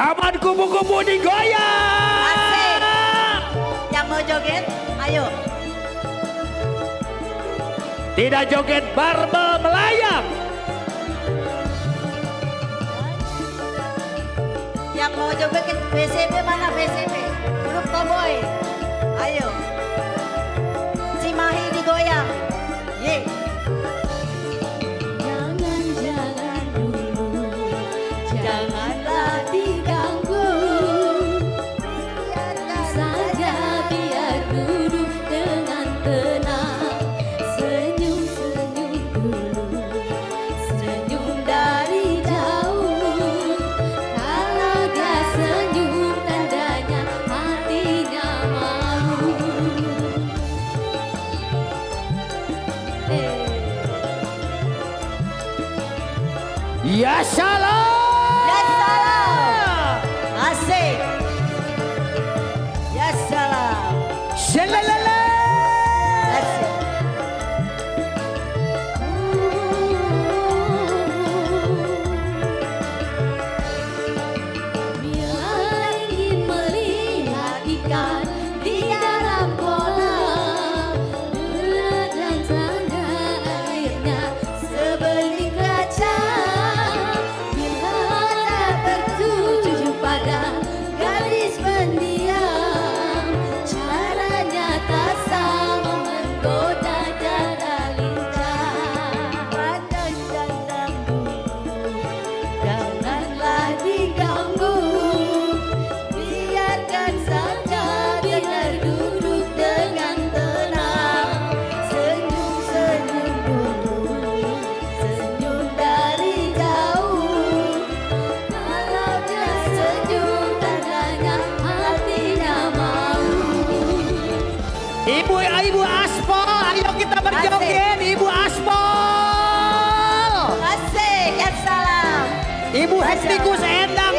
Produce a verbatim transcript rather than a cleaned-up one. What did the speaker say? Aman kupu-kupu digoyang. Asik. Yang mau joget, ayo. Tidak joget, barbel melayang. Yang mau joget ke B C B mana B C B? Grup Cowboy. Ayo. Cimahi digoyang. Ye. Jangan jalan dulu. Janganlah diganggu. Biarkan saja, biar duduk dengan tenang. Senyum-senyum dulu. Senyum dari jauh. Kalau dia senyum, tandanya hatinya mau. Eh. Ya salam, ya salam, asik, ya salam, selalalala, asik. Bila ingin melihat ikan di dalam kolam, dula dan tangga airnya sebening kaca. Ibu, Ibu Aspal, ayo kita berjoget, Ibu Aspal. Asik, ya salam. Ibu Hektikus Enda.